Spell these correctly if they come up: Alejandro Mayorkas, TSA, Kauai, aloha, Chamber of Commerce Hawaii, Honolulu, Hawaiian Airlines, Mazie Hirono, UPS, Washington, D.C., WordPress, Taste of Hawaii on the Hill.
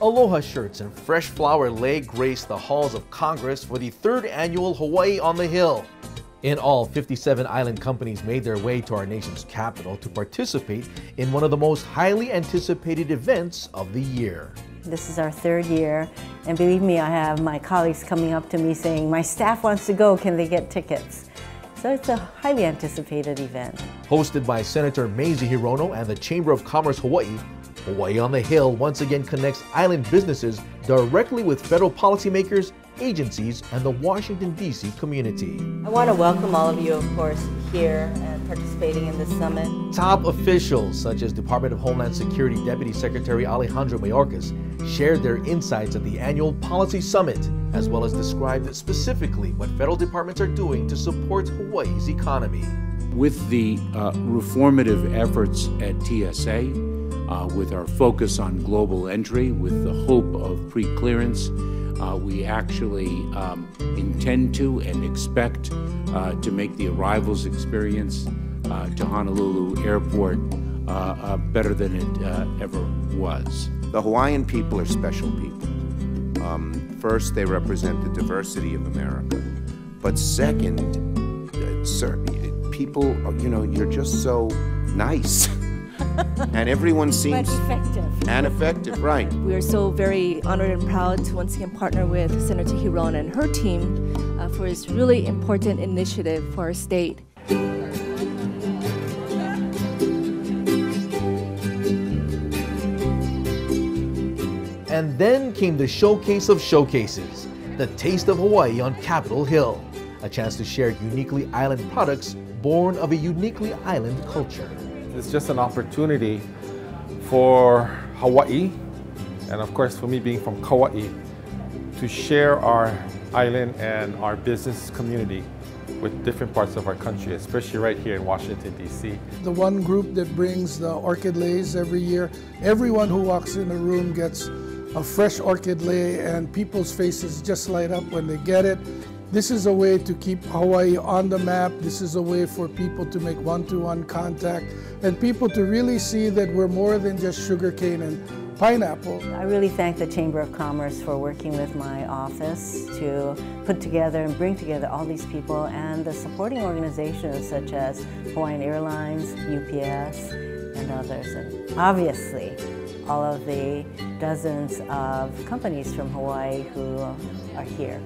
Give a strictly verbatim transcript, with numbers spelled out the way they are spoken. Aloha shirts and fresh flower lei grace the halls of Congress for the third annual Hawaii on the Hill. In all, fifty-seven island companies made their way to our nation's capital to participate in one of the most highly anticipated events of the year. This is our third year, and believe me, I have my colleagues coming up to me saying, my staff wants to go, can they get tickets? So it's a highly anticipated event. Hosted by Senator Mazie Hirono and the Chamber of Commerce Hawaii, Hawaii on the Hill once again connects island businesses directly with federal policymakers, agencies, and the Washington, D C community. I want to welcome all of you, of course, here and participating in this summit. Top officials such as Department of Homeland Security Deputy Secretary Alejandro Mayorkas shared their insights at the annual policy summit, as well as described specifically what federal departments are doing to support Hawaii's economy. With the uh, reformative efforts at T S A, Uh, with our focus on global entry, with the hope of pre-clearance, uh, we actually um, intend to and expect uh, to make the arrivals experience uh, to Honolulu Airport uh, uh, better than it uh, ever was. The Hawaiian people are special people. Um, first, they represent the diversity of America, but second, uh, certainly, people, you know, you're just so nice. And everyone seems... But effective. And effective, right. We are so very honored and proud to once again partner with Senator Hirono and her team uh, for this really important initiative for our state. And then came the showcase of showcases, the Taste of Hawaii on Capitol Hill, a chance to share uniquely island products born of a uniquely island culture. It's just an opportunity for Hawaii, and of course for me being from Kauai, to share our island and our business community with different parts of our country, especially right here in Washington, D C The one group that brings the orchid leis every year, everyone who walks in the room gets a fresh orchid lei, and people's faces just light up when they get it. This is a way to keep Hawaii on the map. This is a way for people to make one-to-one contact and people to really see that we're more than just sugarcane and pineapple. I really thank the Chamber of Commerce for working with my office to put together and bring together all these people and the supporting organizations such as Hawaiian Airlines, U P S, and others. And obviously, all of the dozens of companies from Hawaii who are here.